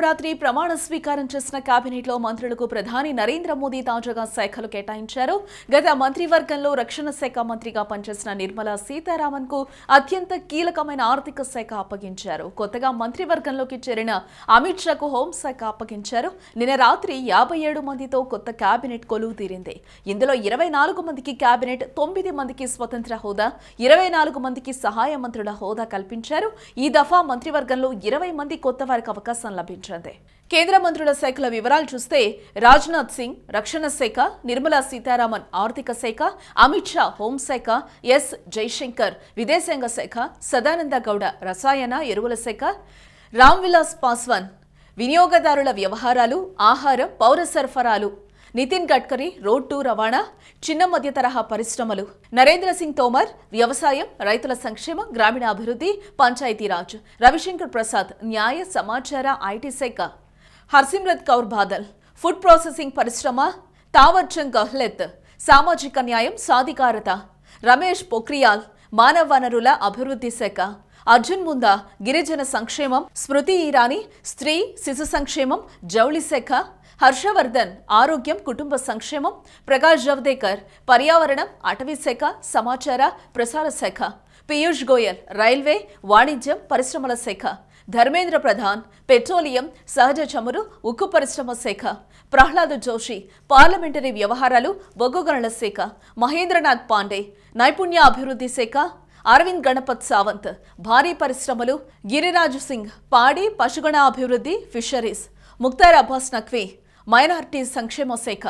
గురువారం రాత్రి ప్రమాణ స్వీకారం చేసిన కేబినెట్ లో మంత్రులకు ప్రధాని నరేంద్ర మోదీ తాజాగా శాఖలు కేటాయించారు. గత మంత్రివర్గంలో రక్షణ శాఖ మంత్రిగా పనిచేసిన నిర్మలా సీతా రామన్కు అత్యంత కీలకమైన ఆర్థిక శాఖ అప్పగించారు. కొత్తగా మంత్రివర్గంలోకి చేరిన అమిత్ షాకు హోంశాఖ అప్పగించారు. నిన్న రాత్రి 57 మందితో కొత్త కేబినెట్ కొలువుతీరింది. ఇందులో 24 మందికి కేబినెట్, 9 మందికి స్వతంత్ర హోదా, 24 మందికి సహాయ మంత్రుల హోదా కల్పించారు. ఈ దఫా మంత్రివర్గంలో 20 మంది కొత్త వారికి అవకాశం లభించింది. కేంద్ర మంత్రుల శాఖల వివరాలు చూస్తే రాజ్నాథ్ సింగ్ రక్షణ శాఖ, నిర్మలా సీతారామన్ ఆర్థిక శాఖ, అమిత్ షా హోంశాఖ, ఎస్ జైశంకర్ విదేశాంగ శాఖ, సదానంద గౌడ రసాయన ఎరువుల శాఖ, రామ్ విలాస్ పాస్వాన్ వినియోగదారుల వ్యవహారాలు, ఆహారం పౌర సరఫరాలు, నితిన్ గడ్కరీ రోడ్డు రవాణా, చిన్న మధ్య తరహా పరిశ్రమలు, నరేంద్ర సింగ్ తోమర్ వ్యవసాయం, రైతుల సంక్షేమ, గ్రామీణ అభివృద్ధి, పంచాయతీరాజ్, రవిశంకర్ ప్రసాద్ న్యాయ సమాచార ఐటీ శాఖ, హర్సిమ్రత్ కౌర్ బాదల్ ఫుడ్ ప్రాసెసింగ్ పరిశ్రమ, తావర్చంగ్ గెహ్లెత్ సామాజిక న్యాయం సాధికారత, రమేష్ పోఖ్రియాల్ మానవ వనరుల అభివృద్ధి శాఖ, అర్జున్ ముందా గిరిజన సంక్షేమం, స్మృతి ఇరానీ స్త్రీ శిశు సంక్షేమం జౌళి శాఖ, హర్ష వర్ధన్ ఆరోగ్యం కుటుంబ సంక్షేమం, ప్రకాష్ జావదేకర్ పర్యావరణం అటవీ శాఖ సమాచార ప్రసార శాఖ, పీయూష్ గోయల్ రైల్వే వాణిజ్యం పరిశ్రమల శాఖ, ధర్మేంద్ర ప్రధాన్ పెట్రోలియం సహజ చమురు ఉక్కు పరిశ్రమ శాఖ, ప్రహ్లాద్ జోషి పార్లమెంటరీ వ్యవహారాలు బొగ్గు గనుల శాఖ, మహేంద్రనాథ్ పాండే నైపుణ్య అభివృద్ధి శాఖ, అరవింద్ గణపత్ సావంత్ భారీ పరిశ్రమలు, గిరిరాజ్ సింగ్ పాడి పశుగణ అభివృద్ధి ఫిషరీస్, ముక్తార్ అబ్బాస్ నఖ్వీ మైనార్టీ సంక్షేమ శాఖ.